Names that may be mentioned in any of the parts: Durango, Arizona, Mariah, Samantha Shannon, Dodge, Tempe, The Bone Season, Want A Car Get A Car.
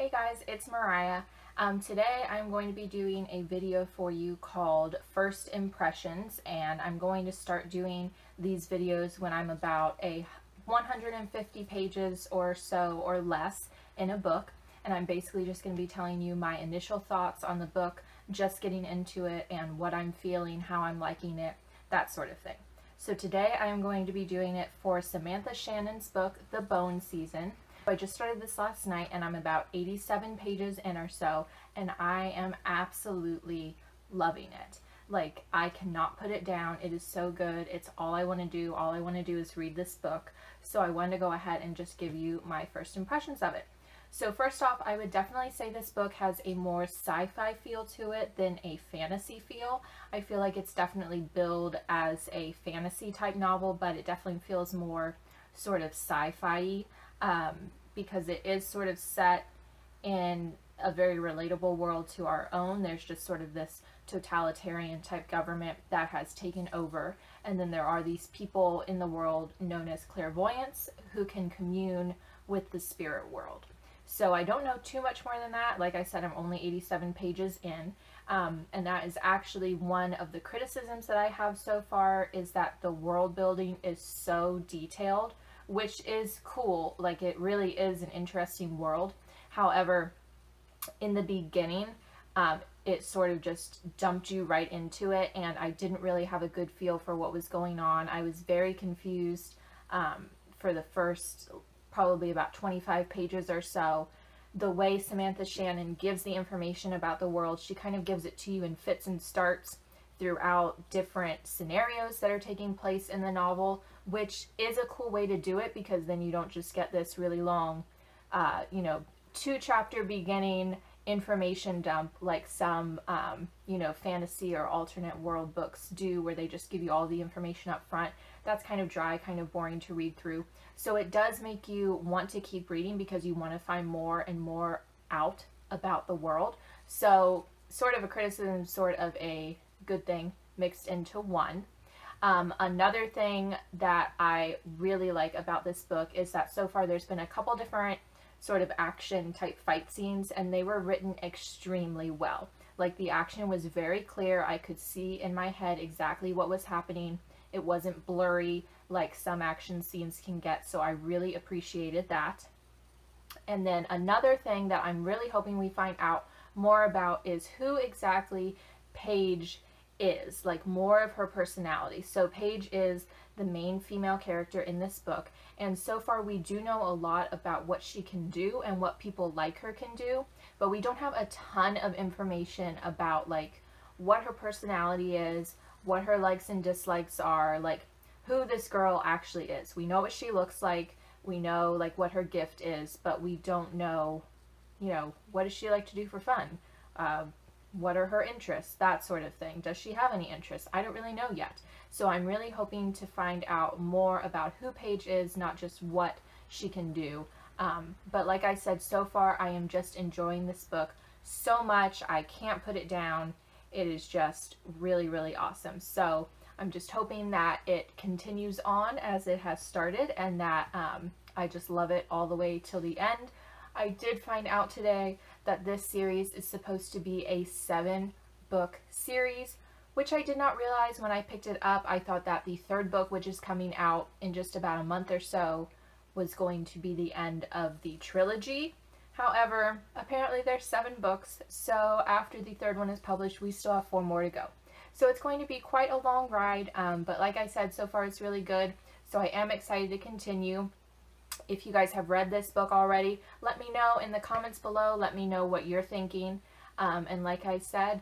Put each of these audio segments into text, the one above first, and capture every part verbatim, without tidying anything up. Hey guys, it's Mariah. Um, today I'm going to be doing a video for you called First Impressions, and I'm going to start doing these videos when I'm about a one hundred fifty pages or so or less in a book, and I'm basically just going to be telling you my initial thoughts on the book, just getting into it and what I'm feeling, how I'm liking it, that sort of thing. So today I am going to be doing it for Samantha Shannon's book, The Bone Season. I just started this last night and I'm about eighty-seven pages in or so, and I am absolutely loving it. Like, I cannot put it down. It is so good. It's all I want to do. All I want to do is read this book. So I wanted to go ahead and just give you my first impressions of it. So first off, I would definitely say this book has a more sci-fi feel to it than a fantasy feel. I feel like it's definitely billed as a fantasy type novel, but it definitely feels more sort of sci-fi. Um, because it is sort of set in a very relatable world to our own. There's just sort of this totalitarian type government that has taken over, and then there are these people in the world known as clairvoyants who can commune with the spirit world. So I don't know too much more than that. Like I said, I'm only eighty-seven pages in, um, and that is actually one of the criticisms that I have so far, is that the world building is so detailed, which is cool. Like, it really is an interesting world. However, in the beginning, um, it sort of just dumped you right into it, and I didn't really have a good feel for what was going on. I was very confused um, for the first probably about twenty-five pages or so. The way Samantha Shannon gives the information about the world, she kind of gives it to you in fits and starts throughout different scenarios that are taking place in the novel, which is a cool way to do it, because then you don't just get this really long, uh, you know, two chapter beginning information dump like some, um, you know, fantasy or alternate world books do, where they just give you all the information up front. That's kind of dry, kind of boring to read through. So it does make you want to keep reading, because you want to find more and more out about the world. So sort of a criticism, sort of a good thing mixed into one. Um, another thing that I really like about this book is that so far there's been a couple different sort of action type fight scenes, and they were written extremely well. Like, the action was very clear. I could see in my head exactly what was happening. It wasn't blurry like some action scenes can get, so I really appreciated that. And then another thing that I'm really hoping we find out more about is who exactly Paige is, like more of her personality. So Paige is the main female character in this book, and so far we do know a lot about what she can do and what people like her can do, but we don't have a ton of information about like what her personality is, what her likes and dislikes are, like who this girl actually is. We know what she looks like, we know like what her gift is, but we don't know, you know, what does she like to do for fun? Uh, What are her interests? That sort of thing. Does she have any interests? I don't really know yet. So I'm really hoping to find out more about who Paige is, not just what she can do. Um, but like I said, so far I am just enjoying this book so much. I can't put it down. It is just really, really awesome. So I'm just hoping that it continues on as it has started, and that um, I just love it all the way till the end. I did find out today that this series is supposed to be a seven book series, which I did not realize when I picked it up. I thought that the third book, which is coming out in just about a month or so, was going to be the end of the trilogy. However, apparently there's seven books, so after the third one is published, we still have four more to go. So it's going to be quite a long ride, um, but like I said, so far it's really good, so I am excited to continue. If you guys have read this book already, let me know in the comments below. Let me know what you're thinking. Um, and like I said,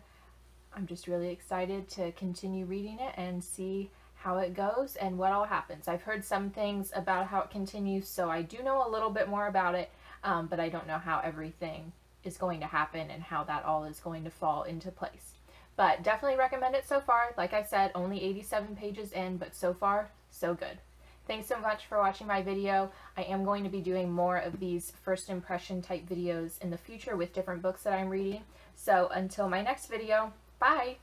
I'm just really excited to continue reading it and see how it goes and what all happens. I've heard some things about how it continues, so I do know a little bit more about it, um, but I don't know how everything is going to happen and how that all is going to fall into place. But definitely recommend it so far. Like I said, only eighty-seven pages in, but so far, so good. Thanks so much for watching my video. I am going to be doing more of these first impression type videos in the future with different books that I'm reading. So until my next video, bye!